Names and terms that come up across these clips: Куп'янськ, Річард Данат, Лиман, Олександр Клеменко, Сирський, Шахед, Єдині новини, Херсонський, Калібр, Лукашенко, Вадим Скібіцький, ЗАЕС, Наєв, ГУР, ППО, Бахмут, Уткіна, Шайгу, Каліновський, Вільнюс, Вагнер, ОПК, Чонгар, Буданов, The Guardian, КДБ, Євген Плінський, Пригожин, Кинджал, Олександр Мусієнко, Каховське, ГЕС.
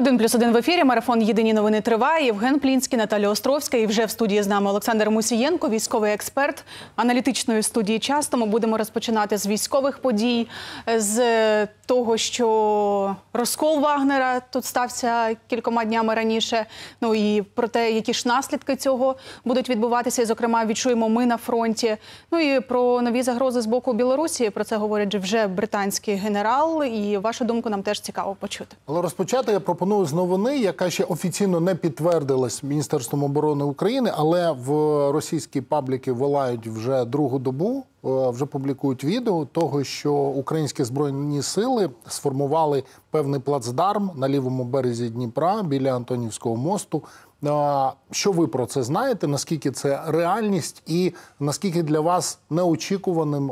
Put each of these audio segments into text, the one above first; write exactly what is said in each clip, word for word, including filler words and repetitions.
Один плюс один в ефірі. Марафон «Єдині новини» триває. Євген Плінський, Наталя Островська. І вже в студії з нами Олександр Мусієнко, військовий експерт аналітичної студії «Часто». Ми будемо розпочинати з військових подій, з того, що розкол Вагнера тут стався кількома днями раніше. Ну і про те, які ж наслідки цього будуть відбуватися. І, зокрема, відчуємо ми на фронті. Ну і про нові загрози з боку Білорусі. Про це говорить вже британський генерал. І вашу думку нам теж цікаво почути. Але розпочати я пропоную з новини, яка ще офіційно не підтвердилась Міністерством оборони України, але в російські пабліки волають вже другу добу, вже публікують відео того, що українські збройні сили сформували певний плацдарм на лівому березі Дніпра біля Антонівського мосту. Що ви про це знаєте? Наскільки це реальність і наскільки для вас неочікуваним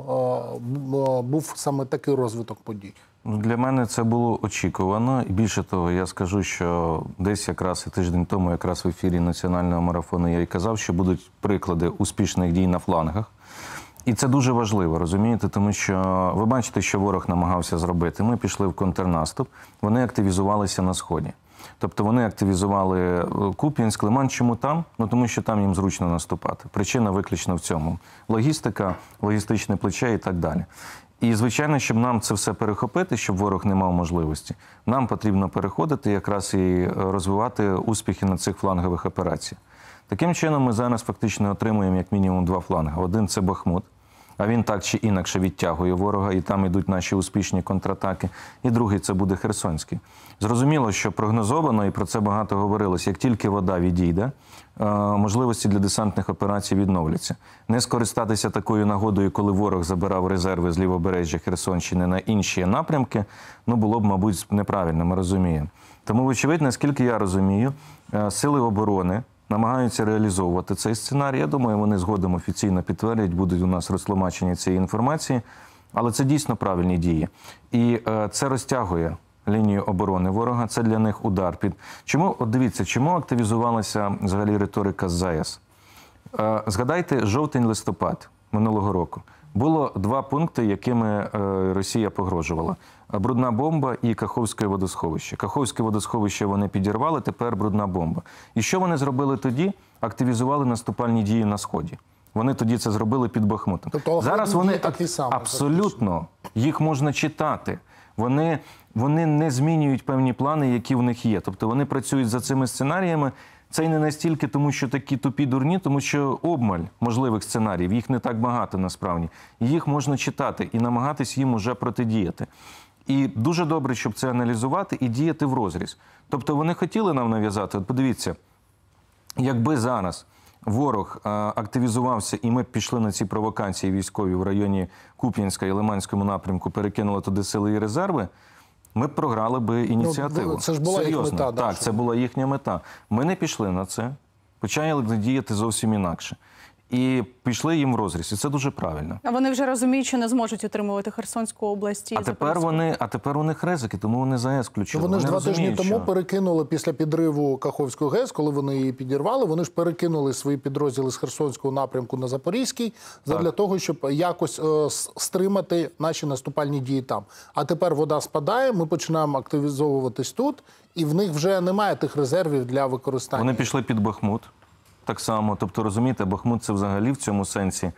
був саме такий розвиток подій? Для мене це було очікувано. І більше того, я скажу, що десь якраз і тиждень тому, якраз в ефірі національного марафону я і казав, що будуть приклади успішних дій на флангах. І це дуже важливо, розумієте, тому що ви бачите, що ворог намагався зробити. Ми пішли в контрнаступ, вони активізувалися на Сході. Тобто вони активізували Куп'янськ, Лиман. Чому там? Ну тому що там їм зручно наступати. Причина виключно в цьому. Логістика, логістичне плече і так далі. І, звичайно, щоб нам це все перехопити, щоб ворог не мав можливості, нам потрібно переходити якраз і розвивати успіхи на цих флангових операціях. Таким чином ми зараз фактично отримуємо як мінімум два фланги. Один – це Бахмут, а він так чи інакше відтягує ворога, і там йдуть наші успішні контратаки. І другий – це буде Херсонський. Зрозуміло, що прогнозовано, і про це багато говорилось, як тільки вода відійде, можливості для десантних операцій відновляться. Не скористатися такою нагодою, коли ворог забирав резерви з лівобережжя Херсонщини на інші напрямки, ну було б, мабуть, неправильно, ми розуміємо. Тому, вочевидь, наскільки я розумію, сили оборони намагаються реалізовувати цей сценарій. Я думаю, вони згодом офіційно підтвердять, будуть у нас розтлумачення цієї інформації. Але це дійсно правильні дії. І це розтягує лінію оборони ворога, це для них удар під... Чому, от дивіться, чому активізувалася взагалі риторика з ЗАЕС? Згадайте, жовтень-листопад минулого року. Було два пункти, якими Росія погрожувала. Брудна бомба і Каховське водосховище. Каховське водосховище вони підірвали, тепер брудна бомба. І що вони зробили тоді? Активізували наступальні дії на Сході. Вони тоді це зробили під Бахмутом. Тобто, зараз вони саме, абсолютно, їх можна читати. Вони, вони не змінюють певні плани, які в них є. Тобто вони працюють за цими сценаріями. Це й не настільки, тому що такі тупі дурні, тому що обмаль можливих сценаріїв, їх не так багато насправді. Їх можна читати і намагатись їм уже протидіяти. І дуже добре, щоб це аналізувати і діяти в розріз. Тобто вони хотіли нам нав'язати, от подивіться, якби зараз ворог активізувався і ми пішли на ці провокації військові в районі Куп'янська і Лиманському напрямку, перекинули туди сили і резерви, ми програли би ініціативу. Це ж була їхня мета. Так, це була їхня мета. Ми не пішли на це, почали діяти зовсім інакше. І пішли їм в розріз. І це дуже правильно. А вони вже розуміють, що не зможуть утримувати Херсонську область. А тепер, вони, а тепер у них ризики, тому вони ЗАЕС включили. Вони, вони ж два тижні тому що... перекинули після підриву Каховської ГЕС, коли вони її підірвали, вони ж перекинули свої підрозділи з Херсонського напрямку на Запорізький, для того, щоб якось е, стримати наші наступальні дії там. А тепер вода спадає, ми починаємо активізовуватись тут, і в них вже немає тих резервів для використання. Вони пішли під Бахмут. Так само, тобто, розумієте, Бахмут – це взагалі в цьому сенсі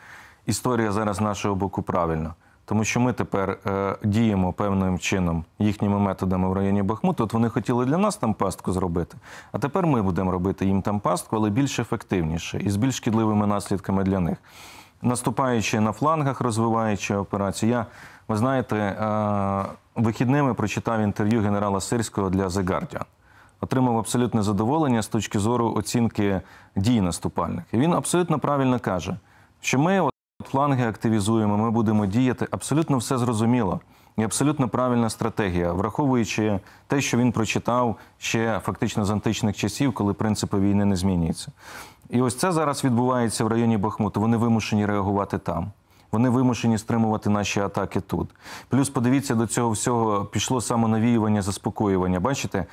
історія зараз нашого боку правильна. Тому що ми тепер е, діємо певним чином їхніми методами в районі Бахмуту. От вони хотіли для нас там пастку зробити, а тепер ми будемо робити їм там пастку, але більш ефективніше і з більш шкідливими наслідками для них. Наступаючи на флангах, розвиваючи операцію. Я, ви знаєте, е, вихідними прочитав інтерв'ю генерала Сирського для The Guardian. Отримав абсолютне задоволення з точки зору оцінки дій наступальних. І він абсолютно правильно каже, що ми от фланги активізуємо, ми будемо діяти. Абсолютно все зрозуміло. І абсолютно правильна стратегія, враховуючи те, що він прочитав ще фактично з античних часів, коли принципи війни не змінюються. І ось це зараз відбувається в районі Бахмуту. Вони вимушені реагувати там. Вони вимушені стримувати наші атаки тут. Плюс, подивіться, до цього всього пішло самонавіювання, заспокоювання. Бачите,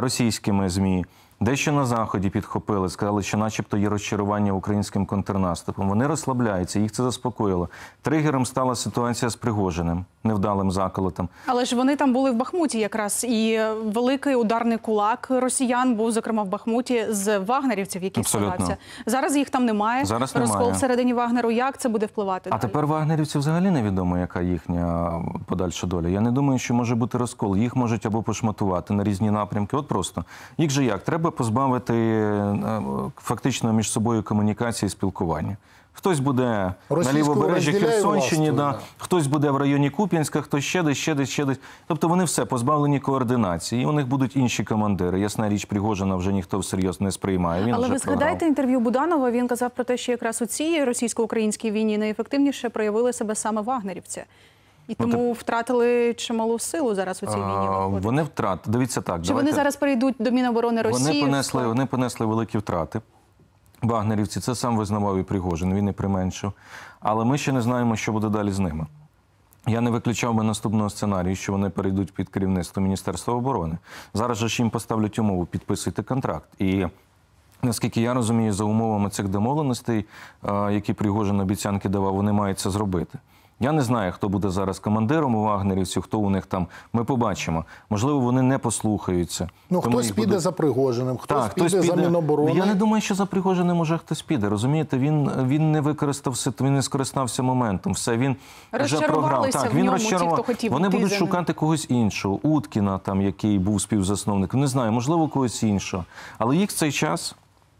російськими ЗМІ, Дещо на Заході підхопили, сказали, що начебто є розчарування українським контрнаступом. Вони розслабляються, їх це заспокоїло. Тригером стала ситуація з Пригожиним, невдалим заколотом. Але ж вони там були в Бахмуті якраз, і великий ударний кулак росіян був, зокрема, в Бахмуті з вагнерівців, які вставався. Зараз їх там немає, зараз розкол немає всередині Вагнеру. Як це буде впливати? А далі? Тепер вагнерівці взагалі невідомо, яка їхня подальша доля. Я не думаю, що може бути розкол. Їх можуть або пошматувати на різні напрямки. От просто. Їх же як? Треба позбавити фактично між собою комунікації і спілкування. Хтось буде на лівобережжі Херсонщини, власне, да. Хтось буде в районі Куп'янська, хтось ще десь, ще десь, ще десь. Тобто вони все позбавлені координації, і у них будуть інші командири. Ясна річ, Пригожина вже ніхто всерйоз не сприймає. Він Але ви згадаєте інтерв'ю Буданова, він казав про те, що якраз у цій російсько-українській війні найефективніше проявили себе саме вагнерівці. І тому ну, ти... втратили чималу силу зараз у цій війні. А, вони втратили. Дивіться так. Чи давайте... вони зараз перейдуть до Міноборони Росії? Вони понесли, вони понесли великі втрати. Вагнерівці, це сам визнавав і Пригожин, він не применшив. Але ми ще не знаємо, що буде далі з ними. Я не виключав би наступного сценарію, що вони перейдуть під керівництво Міністерства оборони. Зараз же ж їм поставлять умову підписати контракт. І... наскільки я розумію, за умовами цих домовленостей, які Пригожин обіцянки давав, вони мають це зробити. Я не знаю, хто буде зараз командиром у вагнерівців, хто у них там. Ми побачимо. Можливо, вони не послухаються. Ну, хтось піде будуть... за Пригожиним, хтось, так, піде, хтось піде за Міноборони. Я не думаю, що за Пригожиним уже хтось піде. Розумієте, він, він не використав, він не скористався моментом. Все, він вже програв. Так, він розчарував. Вони будуть за... шукати когось іншого. Уткіна, там, який був співзасновник. Не знаю, можливо, когось іншого. Але їх в цей час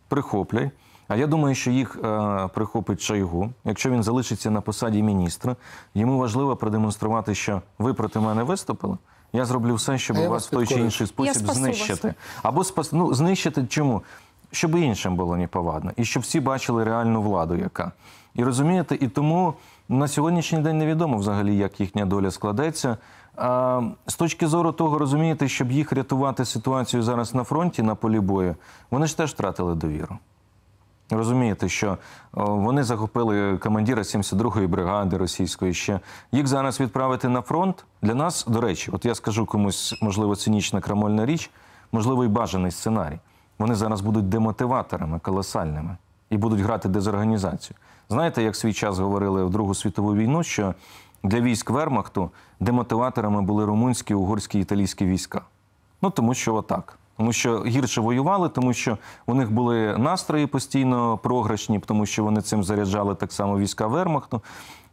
прихоплять. А я думаю, що їх е, прихопить Шайгу. Якщо він залишиться на посаді міністра, йому важливо продемонструвати, що ви проти мене виступили, я зроблю все, щоб а вас в той чи інший спосіб знищити. Вас. Або спас... ну, знищити чому? Щоб іншим було неповадно. І щоб всі бачили реальну владу, яка. І розумієте, і тому на сьогоднішній день невідомо взагалі, як їхня доля складеться. А з точки зору того, розумієте, щоб їх рятувати ситуацію зараз на фронті, на полі бою, вони ж теж втратили довіру. Розумієте, що вони захопили командира сімдесят другої бригади російської ще. Їх зараз відправити на фронт для нас, до речі, от я скажу комусь, можливо, цинічна крамольна річ, можливо, і бажаний сценарій. Вони зараз будуть демотиваторами колосальними і будуть грати дезорганізацію. Знаєте, як свій час говорили в Другу світову війну, що для військ вермахту демотиваторами були румунські, угорські, італійські війська. Ну, тому що отак. Тому що гірше воювали, тому що у них були настрої постійно програшні, тому що вони цим заряджали так само війська вермахту.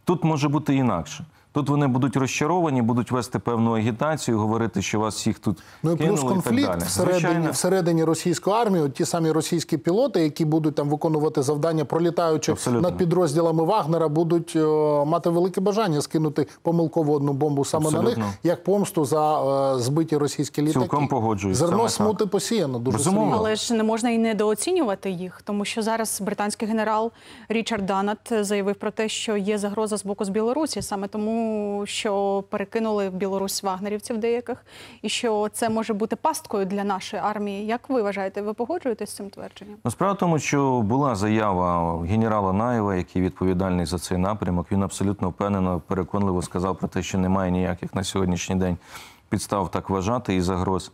Тут може бути інакше. Тут вони будуть розчаровані, будуть вести певну агітацію, говорити, що вас всіх тут ну, кинули і так далі. Ну і плюс конфлікт всередині, всередині російської армії, от ті самі російські пілоти, які будуть там виконувати завдання, пролітаючи абсолютно над підрозділами Вагнера, будуть о, мати велике бажання скинути помилково одну бомбу саме абсолютно на них, як помсту за о, збиті російські літаки. Цілком погоджуюсь. Зерно смути посіяно дуже серйозно. Але ж не можна і недооцінювати їх, тому що зараз британський генерал Річард Данат заявив про те, що є загроза з боку з Білорусі, саме тому, що перекинули в Білорусь вагнерівців деяких, і що це може бути пасткою для нашої армії. Як ви вважаєте, ви погоджуєтесь з цим твердженням? Ну, справа в тому, що була заява генерала Наєва, який відповідальний за цей напрямок. Він абсолютно впевнено, переконливо сказав про те, що немає ніяких на сьогоднішній день підстав так вважати і загроз.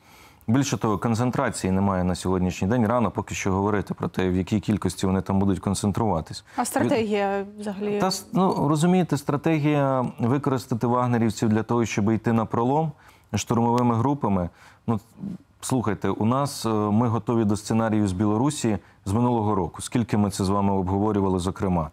Більше того, концентрації немає на сьогоднішній день. Рано поки що говорити про те, в якій кількості вони там будуть концентруватись. А стратегія взагалі? Та, ну, розумієте, стратегія використати вагнерівців для того, щоб йти на пролом штурмовими групами. Ну, слухайте, у нас ми готові до сценарію з Білорусі з минулого року. Скільки ми це з вами обговорювали, зокрема.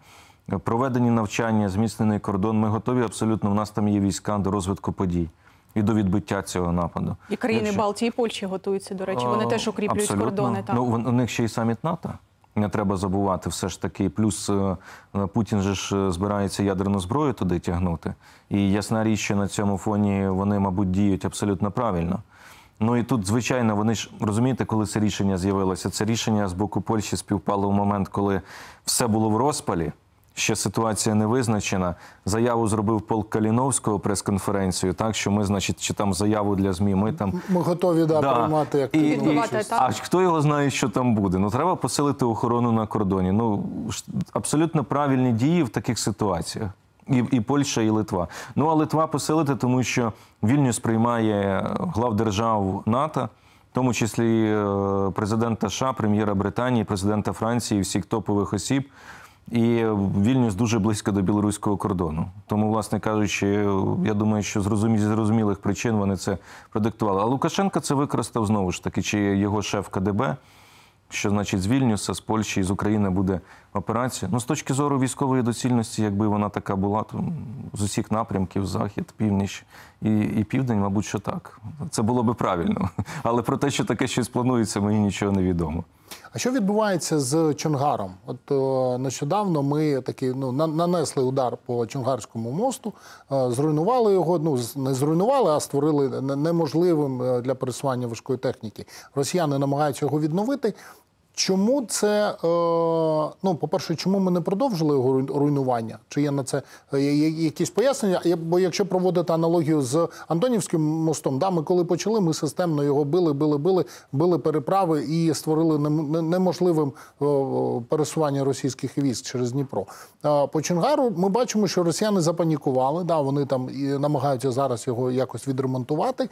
Проведені навчання, зміцнений кордон, ми готові абсолютно. У нас там є війська до розвитку подій і до відбиття цього нападу. І країни якщо... Балтії і Польщі готуються, до речі. Вони теж укріплюють абсолютно кордони. Там. Ну, у них ще і саміт НАТО. Не треба забувати все ж таки. Плюс Путін же ж збирається ядерну зброю туди тягнути. І ясна річ, що на цьому фоні вони, мабуть, діють абсолютно правильно. Ну і тут, звичайно, вони ж, розумієте, коли це рішення з'явилося? Це рішення з боку Польщі співпало в момент, коли все було в розпалі. Ще ситуація не визначена. Заяву зробив полк Каліновського, прес-конференцію, так, що ми, значить, чи там заяву для ЗМІ, ми там... Ми готові, да, да. приймати, як... І, і, а хто його знає, що там буде? Ну, треба посилити охорону на кордоні. Ну, абсолютно правильні дії в таких ситуаціях. І, і Польща, і Литва. Ну, а Литва посилити, тому що Вільнюс приймає глав держав НАТО, в тому числі президента США, прем'єра Британії, президента Франції, всіх топових осіб. І Вільнюс дуже близько до білоруського кордону. Тому, власне кажучи, я думаю, що з зрозумілих причин вони це продиктували. А Лукашенко це використав знову ж таки, чи його шеф КДБ, що значить з Вільнюса, з Польщі, з України буде операція. Ну, з точки зору військової доцільності, якби вона така була, то з усіх напрямків, захід, північ і, і південь, мабуть, що так. Це було би правильно. Але про те, що таке щось планується, мені нічого не відомо. А що відбувається з Чонгаром? От о, нещодавно ми такі, ну, нанесли удар по Чонгарському мосту, зруйнували його, ну, не зруйнували, а створили неможливим для пересування важкої техніки. Росіяни намагаються його відновити. Чому це, ну, по-перше, чому ми не продовжили його руйнування? Чи є на це якісь пояснення? Бо якщо проводити аналогію з Антонівським мостом, да, ми коли почали, ми системно його били, били, били, били переправи і створили неможливим пересування російських військ через Дніпро. По Чонгару ми бачимо, що росіяни запанікували, да, вони там і намагаються зараз його якось відремонтувати.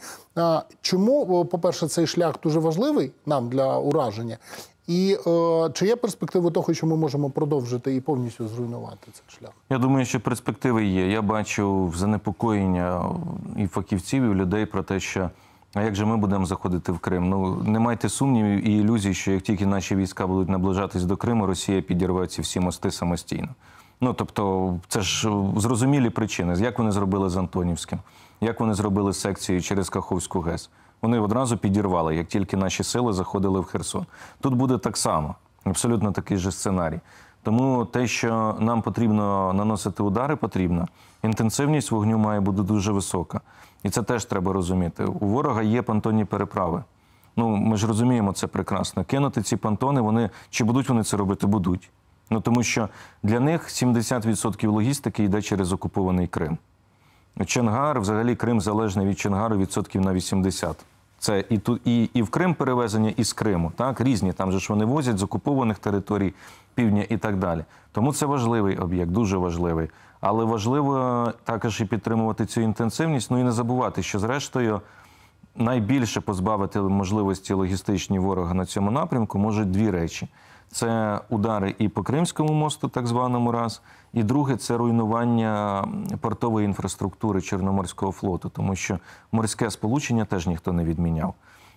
Чому, по-перше, цей шлях дуже важливий нам для ураження? І е, чи є перспективи того, що ми можемо продовжити і повністю зруйнувати цей шлях? Я думаю, що перспективи є. Я бачу занепокоєння і фахівців, і людей про те, що а як же ми будемо заходити в Крим? Ну, не майте сумнівів і ілюзій, що як тільки наші війська будуть наближатись до Криму, Росія підірве ці всі мости самостійно. Ну, тобто, це ж зрозумілі причини. Як вони зробили з Антонівським? Як вони зробили секцію через Каховську ГЕС? Вони одразу підірвали, як тільки наші сили заходили в Херсон. Тут буде так само, абсолютно такий же сценарій. Тому те, що нам потрібно наносити удари, потрібно. Інтенсивність вогню має бути дуже висока. І це теж треба розуміти. У ворога є понтонні переправи. Ну, ми ж розуміємо це прекрасно. Кинути ці понтони, вони, чи будуть вони це робити? Будуть. Ну, тому що для них сімдесят відсотків логістики йде через окупований Крим. Чонгар, взагалі Крим залежний від Чонгару відсотків на вісімдесят. Це і, ту, і, і в Крим перевезення, і з Криму. Так? Різні, там же ж вони возять з окупованих територій, півдня і так далі. Тому це важливий об'єкт, дуже важливий. Але важливо також і підтримувати цю інтенсивність, ну і не забувати, що зрештою найбільше позбавити можливості логістичні ворога на цьому напрямку можуть дві речі. Це удари і по Кримському мосту, так званому раз, і друге – це руйнування портової інфраструктури Чорноморського флоту, тому що морське сполучення теж ніхто не відміняв.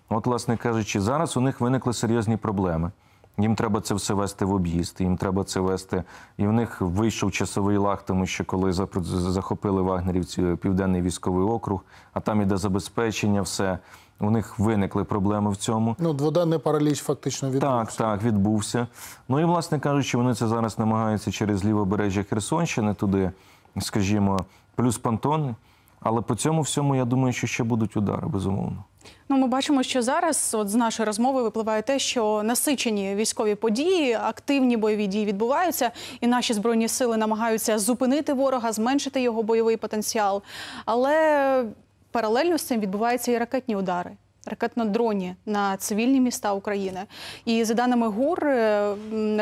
От, власне кажучи, зараз у них виникли серйозні проблеми. Їм треба це все вести в об'їзд, їм треба це вести, і в них вийшов часовий лаг, тому що коли захопили вагнерівці Південний військовий округ, а там іде забезпечення, все, у них виникли проблеми в цьому. Ну, дводенний параліч фактично відбувся. Так, так, відбувся. Ну і, власне кажучи, вони це зараз намагаються через лівобережжя Херсонщини, туди, скажімо, плюс понтони. Але по цьому всьому, я думаю, що ще будуть удари, безумовно. Ну, ми бачимо, що зараз от з нашої розмови випливає те, що насичені військові події, активні бойові дії відбуваються, і наші Збройні Сили намагаються зупинити ворога, зменшити його бойовий потенціал. Але паралельно з цим відбуваються і ракетні удари, ракетно-дроні на цивільні міста України. І за даними ГУР,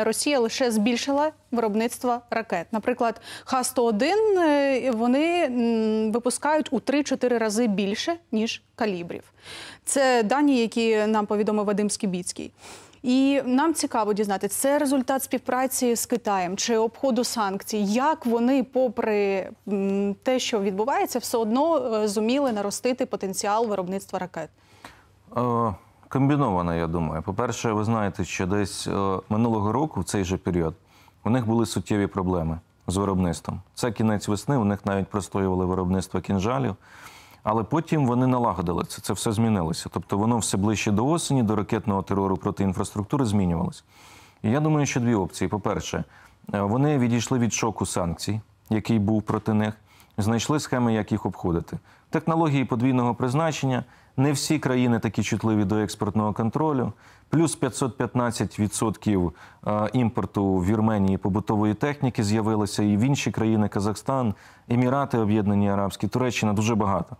Росія лише збільшила виробництво ракет. Наприклад, Х сто один вони випускають у три-чотири рази більше, ніж калібрів. Це дані, які нам повідомив Вадим Скібіцький. І нам цікаво дізнатися, це результат співпраці з Китаєм чи обходу санкцій. Як вони, попри те, що відбувається, все одно зуміли наростити потенціал виробництва ракет? Комбіновано, я думаю. По-перше, ви знаєте, що десь минулого року, в цей же період, у них були суттєві проблеми з виробництвом. Це кінець весни, у них навіть простоювали виробництво кінжалів. Але потім вони налагодили це, це все змінилося. Тобто воно все ближче до осені, до ракетного терору проти інфраструктури змінювалося. І я думаю, що дві опції. По-перше, вони відійшли від шоку санкцій, який був проти них, знайшли схеми, як їх обходити. Технології подвійного призначення, не всі країни такі чутливі до експортного контролю, плюс п'ятсот п'ятнадцять відсотків імпорту в Вірменії побутової техніки з'явилося, і в інші країни – Казахстан, Емірати Об'єднані Арабські, Туреччина – дуже багато.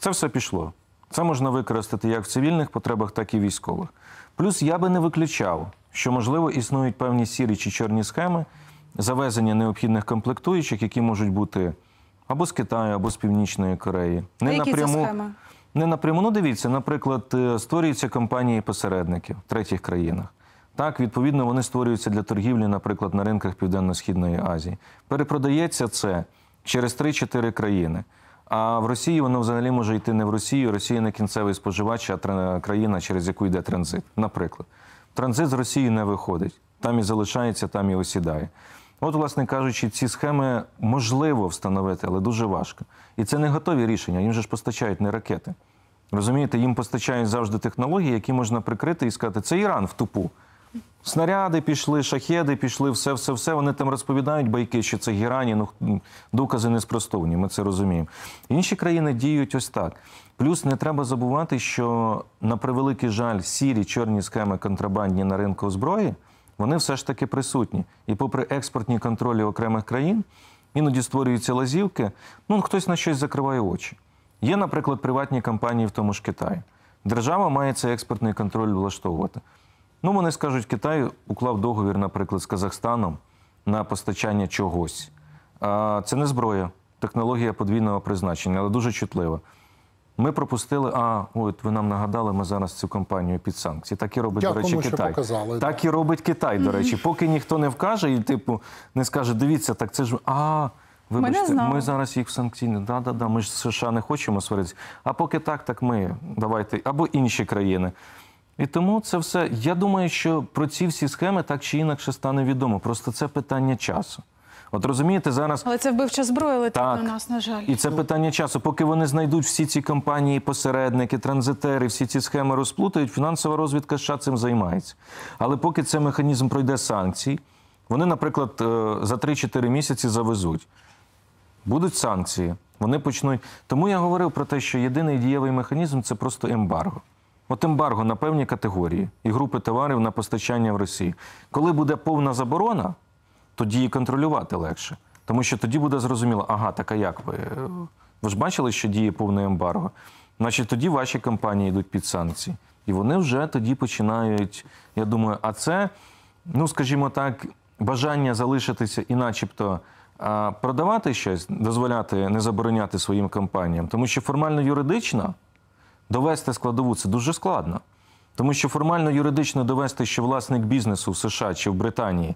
Це все пішло. Це можна використати як в цивільних потребах, так і військових. Плюс я би не виключав, що, можливо, існують певні сірі чи чорні схеми завезення необхідних комплектуючих, які можуть бути або з Китаю, або з Північної Кореї. Не напряму. не напряму. Ну, дивіться, наприклад, створюються компанії-посередників в третіх країнах. Так, відповідно, вони створюються для торгівлі, наприклад, на ринках Південно-Східної Азії. Перепродається це через три-чотири країни. А в Росії воно взагалі може йти не в Росію. Росія не кінцевий споживач, а країна, через яку йде транзит, наприклад. Транзит з Росії не виходить. Там і залишається, там і осідає. От, власне кажучи, ці схеми можливо встановити, але дуже важко. І це не готові рішення, їм же ж постачають не ракети. Розумієте, їм постачають завжди технології, які можна прикрити і сказати, це Іран в тупу. Снаряди пішли, шахеди пішли, все-все-все. Вони там розповідають байки, що це гірані, ну, докази неспростовні, ми це розуміємо. Інші країни діють ось так. Плюс не треба забувати, що, на превеликий жаль, сірі, чорні схеми контрабандні на ринку зброї, вони все ж таки присутні. І попри експортні контролі окремих країн, іноді створюються лазівки, ну, хтось на щось закриває очі. Є, наприклад, приватні компанії в тому ж Китаї. Держава має цей експортний контроль влаштовувати. Ну, вони скажуть, Китай уклав договір, наприклад, з Казахстаном на постачання чогось. Це не зброя, технологія подвійного призначення, але дуже чутлива. Ми пропустили, а, от ви нам нагадали, ми зараз цю компанію під санкції. Так і робить, до речі, Китай. Так і робить Китай, до речі. Поки ніхто не вкаже і, типу, не скаже, дивіться, так це ж, а, вибачте, ми зараз їх в санкційні, да-да-да, ми ж з США не хочемо сваритися. А поки так, так ми, давайте, або інші країни. І тому це все, я думаю, що про ці всі схеми так чи інакше стане відомо. Просто це питання часу. От розумієте, зараз... Але це вбивча зброя летить на нас, на жаль. І це питання часу. Поки вони знайдуть всі ці компанії, посередники, транзитери, всі ці схеми розплутають, фінансова розвідка США цим займається. Але поки цей механізм пройде санкцій, вони, наприклад, за три-чотири місяці завезуть. Будуть санкції, вони почнуть... Тому я говорив про те, що єдиний дієвий механізм – це просто ембарго. От ембарго на певні категорії і групи товарів на постачання в Росії. Коли буде повна заборона, тоді і контролювати легше. Тому що тоді буде зрозуміло, ага, так а як ви? Ви ж бачили, що діє повне ембарго? Значить, тоді ваші компанії йдуть під санкції. І вони вже тоді починають, я думаю, а це, ну, скажімо так, бажання залишитися і начебто продавати щось, дозволяти, не забороняти своїм компаніям. Тому що формально юридично довести складову – це дуже складно. Тому що формально юридично довести, що власник бізнесу в США чи в Британії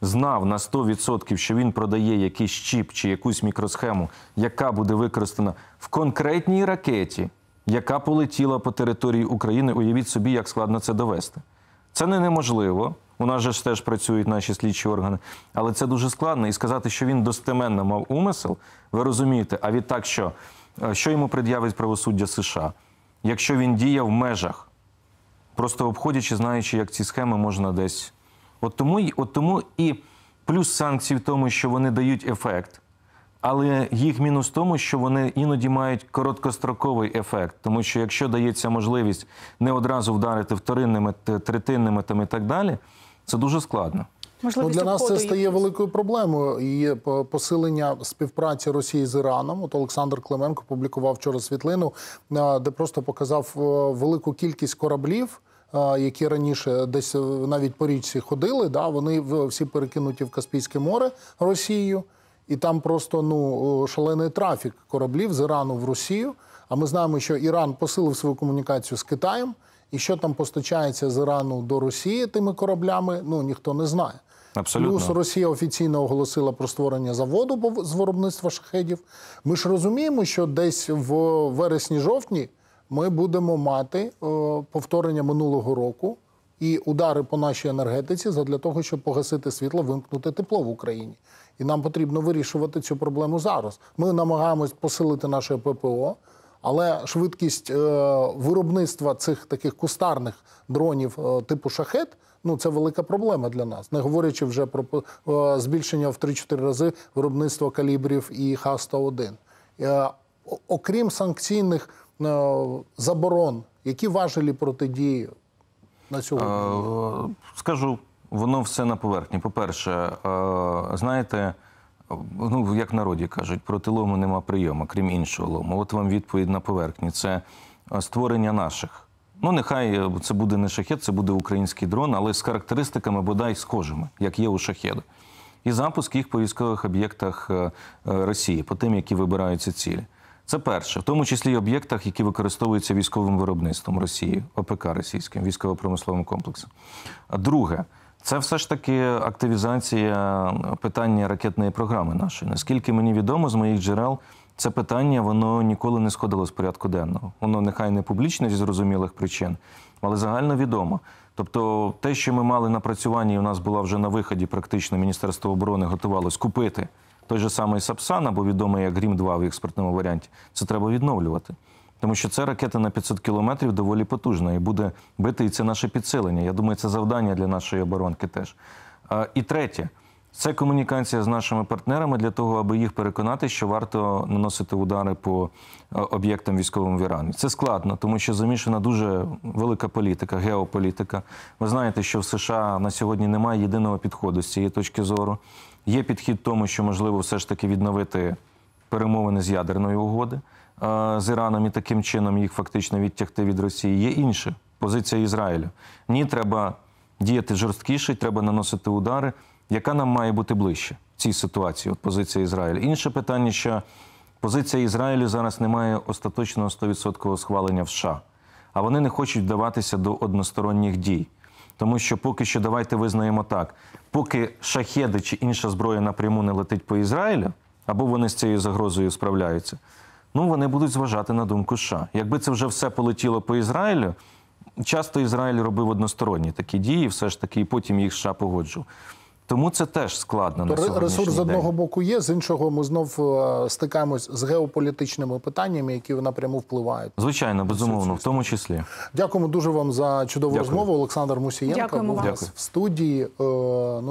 знав на сто відсотків, що він продає якийсь чіп чи якусь мікросхему, яка буде використана в конкретній ракеті, яка полетіла по території України. Уявіть собі, як складно це довести. Це не неможливо. У нас же ж теж працюють наші слідчі органи. Але це дуже складно. І сказати, що він достеменно мав умисел, ви розумієте. А відтак що? Що йому пред'явить правосуддя США? Якщо він діяв в межах, просто обходячи, знаючи, як ці схеми можна десь... От тому, от тому і плюс санкцій в тому, що вони дають ефект, але їх мінус в тому, що вони іноді мають короткостроковий ефект. Тому що якщо дається можливість не одразу вдарити вторинними, третинними там і так далі, це дуже складно. Ну, для нас це стає великою проблемою і посилення співпраці Росії з Іраном. От Олександр Клеменко публікував вчора світлину, де просто показав велику кількість кораблів, які раніше десь навіть по річці ходили, да, вони всі перекинуті в Каспійське море Росією. І там просто, ну, шалений трафік кораблів з Ірану в Росію. А ми знаємо, що Іран посилив свою комунікацію з Китаєм. І що там постачається з Ірану до Росії тими кораблями, ну, ніхто не знає. Абсолютно. Плюс Росія офіційно оголосила про створення заводу з виробництва шахедів. Ми ж розуміємо, що десь в вересні-жовтні ми будемо мати повторення минулого року і удари по нашій енергетиці задля того, щоб погасити світло, вимкнути тепло в Україні. І нам потрібно вирішувати цю проблему зараз. Ми намагаємось посилити наше ППО, але швидкість виробництва цих таких кустарних дронів типу шахет, ну, це велика проблема для нас. Не говорячи вже про збільшення в три-чотири рази виробництва калібрів і Х сто один. Окрім санкційних заборон, які важелі протидії на сьогодні? Скажу, воно все на поверхні. По-перше, знаєте, ну, як в народі кажуть, проти лому нема прийому, крім іншого лому. От вам відповідь на поверхні. Це створення наших. Ну, нехай це буде не шахед, це буде український дрон, але з характеристиками, бодай, схожими, як є у шахеду. І запуск їх по військових об'єктах Росії, по тим, які вибираються цілі. Це перше, в тому числі й об'єктах, які використовуються військовим виробництвом Росії, ОПК російським, військово-промисловим комплексом. Друге, це все ж таки активізація питання ракетної програми нашої. Наскільки мені відомо, з моїх джерел, це питання, воно ніколи не сходило з порядку денного. Воно нехай не публічне зі зрозумілих причин, але загально відомо. Тобто те, що ми мали напрацювання, і у нас була вже на виході практично, Міністерство оборони готувалось купити той же самий Сапсан, або відомий як Грім два в експортному варіанті, це треба відновлювати. Тому що це ракета на п'ятсот кілометрів доволі потужна і буде бити, і це наше підсилення. Я думаю, це завдання для нашої оборонки теж. І третє, це комунікація з нашими партнерами для того, аби їх переконати, що варто наносити удари по об'єктам військовим в Ірані. Це складно, тому що замішана дуже велика політика, геополітика. Ви знаєте, що в США на сьогодні немає єдиного підходу з цієї точки зору. Є підхід тому, що можливо все ж таки відновити перемовини з ядерної угоди з Іраном і таким чином їх фактично відтягти від Росії. Є інша позиція Ізраїлю. Ні, треба діяти жорсткіше, треба наносити удари. Яка нам має бути ближче в цій ситуації, от позиція Ізраїлю? Інше питання, що позиція Ізраїлю зараз не має остаточного сто відсотків схвалення в США. А вони не хочуть вдаватися до односторонніх дій. Тому що поки що, давайте визнаємо так, поки шахеди чи інша зброя напряму не летить по Ізраїлю, або вони з цією загрозою справляються, ну вони будуть зважати на думку США. Якби це вже все полетіло по Ізраїлю, часто Ізраїль робив односторонні такі дії, все ж таки, і потім їх США погоджував. Тому це теж складно на сьогоднішній день. Ресурс з одного боку є, з іншого ми знов стикаємось з геополітичними питаннями, які напряму впливають. Звичайно, безумовно, в тому числі. Дякуємо дуже вам за чудову Дякую. розмову. Олександр Мусієнко був у нас в студії.